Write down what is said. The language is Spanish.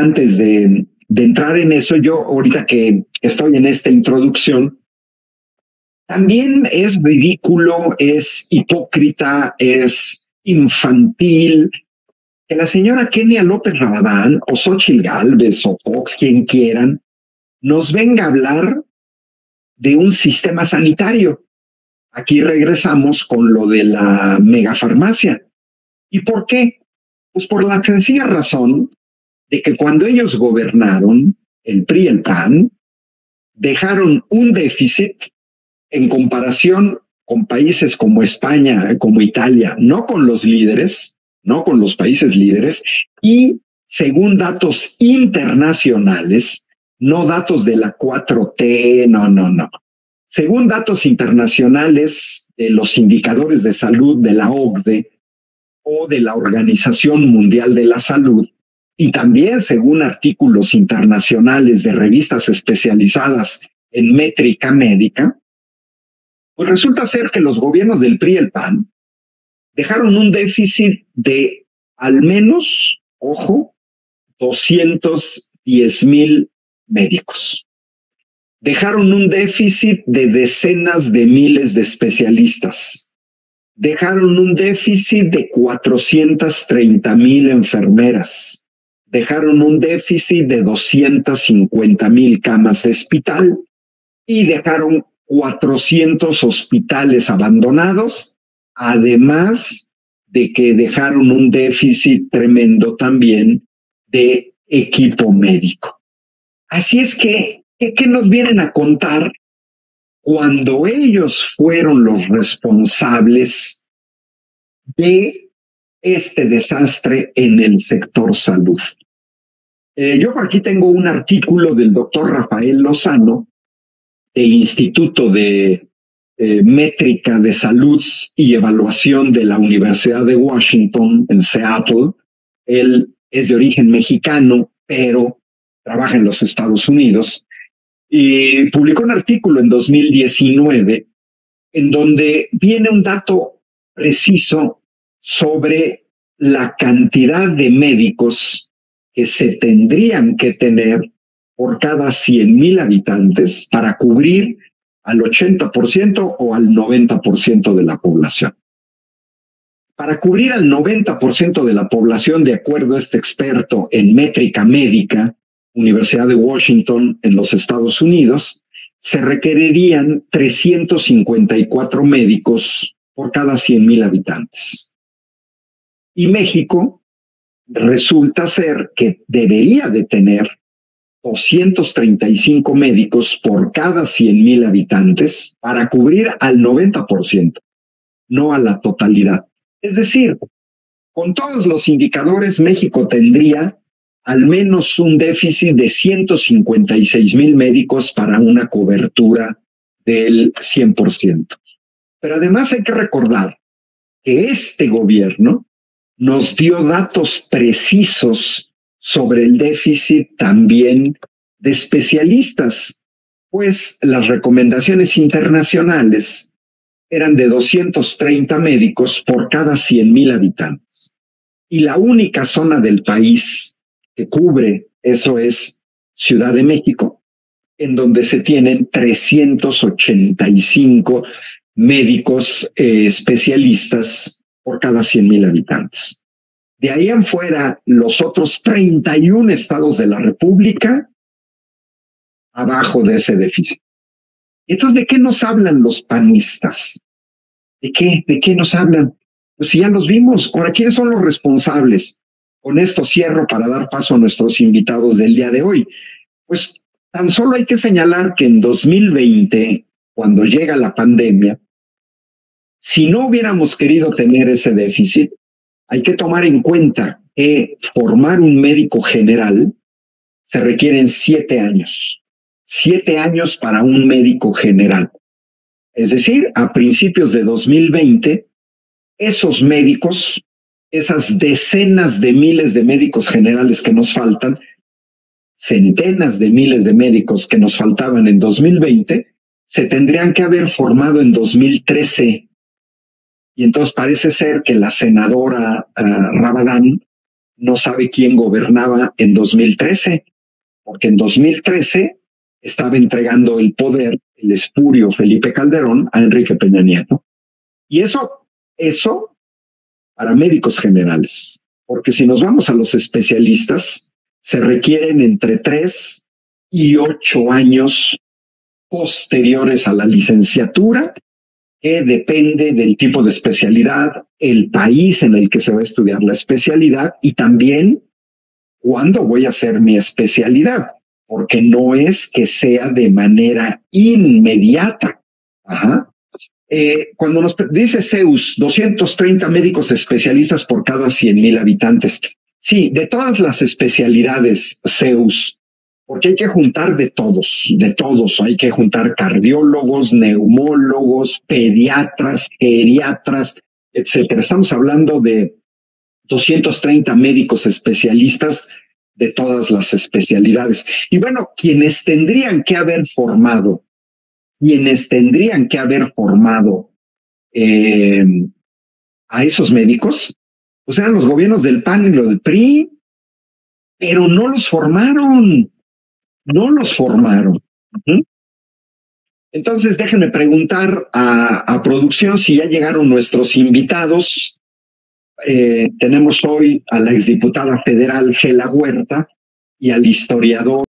antes de entrar en eso, yo ahorita que estoy en esta introducción, también es ridículo, es hipócrita, es infantil que la señora Kenia López Rabadán o Xochitl Gálvez o Fox, quien quieran, nos venga a hablar de un sistema sanitario. Aquí regresamos con lo de la megafarmacia. ¿Y por qué? Pues por la sencilla razón de que cuando ellos gobernaron, el PRI y el PAN, dejaron un déficit en comparación con países como España, como Italia, no con los líderes, no con los países líderes, y según datos internacionales, no datos de la 4T, no. Según datos internacionales de los indicadores de salud de la OCDE o de la Organización Mundial de la Salud, y también según artículos internacionales de revistas especializadas en métrica médica, pues resulta ser que los gobiernos del PRI y el PAN dejaron un déficit de al menos, ojo, 210,000 médicos. Dejaron un déficit de decenas de miles de especialistas. Dejaron un déficit de 430,000 enfermeras. Dejaron un déficit de 250,000 camas de hospital y dejaron 400 hospitales abandonados, además de que dejaron un déficit tremendo también de equipo médico. Así es que, ¿qué nos vienen a contar cuando ellos fueron los responsables de este desastre en el sector salud? Yo por aquí tengo un artículo del doctor Rafael Lozano, del Instituto de Métrica de Salud y Evaluación de la Universidad de Washington en Seattle. Él es de origen mexicano, pero trabaja en los Estados Unidos, y publicó un artículo en 2019 en donde viene un dato preciso sobre la cantidad de médicos que se tendrían que tener por cada 100,000 habitantes para cubrir al 80% o al 90% de la población. Para cubrir al 90% de la población, de acuerdo a este experto en métrica médica, Universidad de Washington en los Estados Unidos, se requerirían 354 médicos por cada 100,000 habitantes. Y México resulta ser que debería de tener 235 médicos por cada 100,000 habitantes para cubrir al 90%, no a la totalidad. Es decir, con todos los indicadores, México tendría al menos un déficit de 156,000 médicos para una cobertura del 100%. Pero además hay que recordar que este gobierno nos dio datos precisos sobre el déficit también de especialistas, pues las recomendaciones internacionales eran de 230 médicos por cada 100,000 habitantes. Y la única zona del país que cubre eso es Ciudad de México, en donde se tienen 385 médicos especialistas por cada 100,000 habitantes. De ahí en fuera, los otros 31 estados de la República abajo de ese déficit. Entonces, ¿de qué nos hablan los panistas? ¿De qué nos hablan? Pues si ya los vimos. Ahora, ¿quiénes son los responsables? Con esto cierro para dar paso a nuestros invitados del día de hoy. Pues tan solo hay que señalar que en 2020, cuando llega la pandemia, si no hubiéramos querido tener ese déficit, hay que tomar en cuenta que formar un médico general se requieren 7 años. 7 años para un médico general. Es decir, a principios de 2020, esos médicos, esas decenas de miles de médicos generales que nos faltan, centenas de miles de médicos que nos faltaban en 2020, se tendrían que haber formado en 2013. Y entonces parece ser que la senadora Rabadán no sabe quién gobernaba en 2013, porque en 2013 estaba entregando el poder, el espurio Felipe Calderón, a Enrique Peña Nieto. Y eso para médicos generales, porque si nos vamos a los especialistas, se requieren entre 3 y 8 años posteriores a la licenciatura, que depende del tipo de especialidad, el país en el que se va a estudiar la especialidad y también cuándo voy a hacer mi especialidad, porque no es que sea de manera inmediata. Ajá. Cuando nos dice CEUS, 230 médicos especialistas por cada 100,000 habitantes. Sí, de todas las especialidades CEUS, porque hay que juntar de todos. Hay que juntar cardiólogos, neumólogos, pediatras, geriatras, etcétera. Estamos hablando de 230 médicos especialistas de todas las especialidades. Y bueno, quienes tendrían que haber formado a esos médicos, pues eran los gobiernos del PAN y lo del PRI, pero no los formaron. Entonces déjenme preguntar a producción si ya llegaron nuestros invitados. Tenemos hoy a la exdiputada federal Gela Huerta y al historiador